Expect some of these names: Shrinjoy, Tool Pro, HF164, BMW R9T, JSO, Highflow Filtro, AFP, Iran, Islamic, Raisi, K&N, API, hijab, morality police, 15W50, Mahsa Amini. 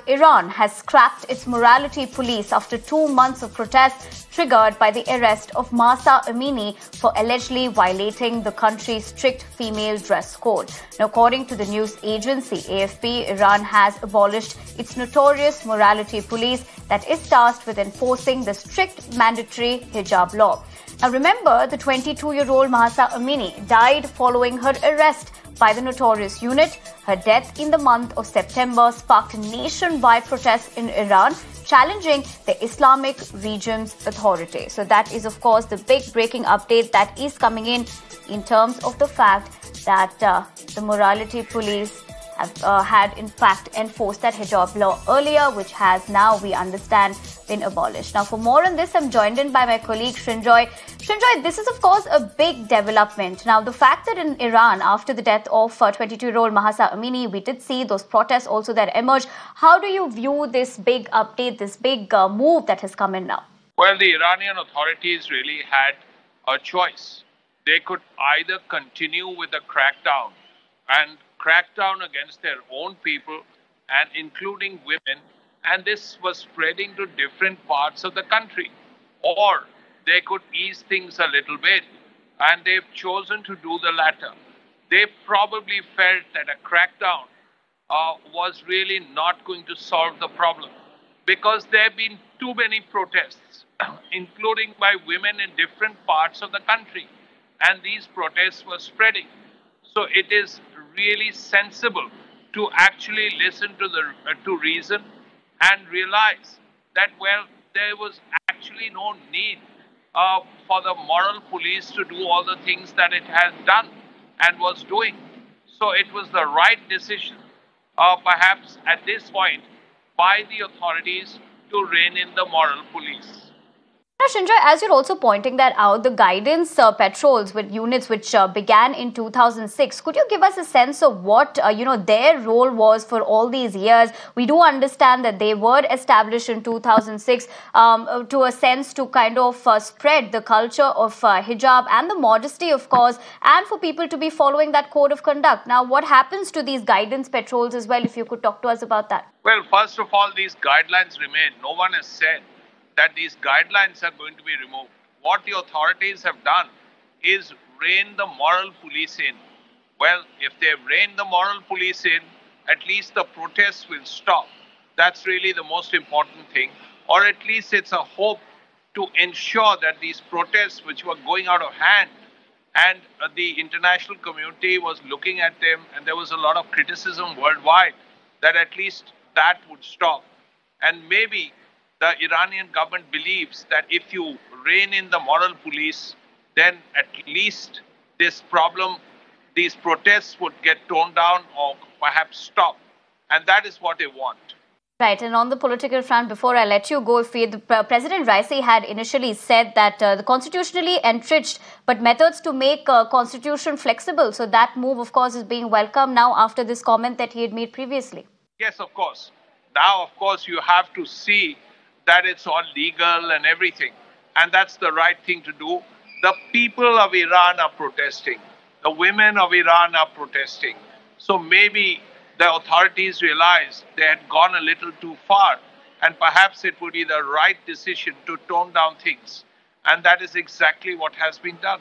fact, Iran has scrapped its morality police after 2 months of protests triggered by the arrest of Mahsa Amini for allegedly violating the country's strict female dress code. Now, according to the news agency AFP, Iran has abolished its notorious morality police that is tasked with enforcing the strict mandatory hijab law. Now, remember, the 22-year-old Mahsa Amini died following her arrest by the notorious unit. Her death in the month of September sparked nationwide protests in Iran, challenging the Islamic region's authority. So that is, of course, the big breaking update that is coming in terms of the fact that the morality police have had, in fact, enforced that hijab law earlier, which has now, we understand, been abolished. Now, for more on this, I'm joined in by my colleague Shrinjoy. Shrinjoy, this is, of course, a big development. Now, the fact that in Iran, after the death of 22-year-old Mahsa Amini, we did see those protests also that emerged. How do you view this big update, this big move that has come in now? Well, the Iranian authorities really had a choice. They could either continue with the crackdown and crackdown against their own people, and including women, and this was spreading to different parts of the country. Or they could ease things a little bit, and they've chosen to do the latter. They probably felt that a crackdown was really not going to solve the problem, because there have been too many protests, including by women in different parts of the country, and these protests were spreading. So it is really sensible to actually listen to reason and realize that, well, there was actually no need for the moral police to do all the things that it has done and was doing. So it was the right decision, perhaps at this point, by the authorities to rein in the moral police. Shrinjoy, as you're also pointing that out, the guidance patrols with units which began in 2006, could you give us a sense of what their role was for all these years? We do understand that they were established in 2006 to a sense to kind of spread the culture of hijab and the modesty, of course, and for people to be following that code of conduct. Now, what happens to these guidance patrols as well, if you could talk to us about that? Well, first of all, these guidelines remain. No one has said that these guidelines are going to be removed. What the authorities have done is rein the moral police in. Well, if they've reined the moral police in, at least the protests will stop. That's really the most important thing. Or at least it's a hope to ensure that these protests, which were going out of hand, and the international community was looking at them, and there was a lot of criticism worldwide, that at least that would stop. And maybe the Iranian government believes that if you rein in the moral police, then at least this problem, these protests would get toned down or perhaps stop. And that is what they want. Right. And on the political front, before I let you go, President Raisi had initially said that the constitutionally entrenched, but methods to make constitution flexible. So that move, of course, is being welcomed now after this comment that he had made previously. Yes, of course. Now, of course, you have to see that it's all legal and everything. And that's the right thing to do. The people of Iran are protesting. The women of Iran are protesting. So maybe the authorities realized they had gone a little too far. And perhaps it would be the right decision to tone down things. And that is exactly what has been done.